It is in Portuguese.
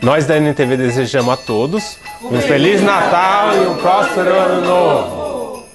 Nós da NTV desejamos a todos um Feliz Natal e um próspero Ano Novo.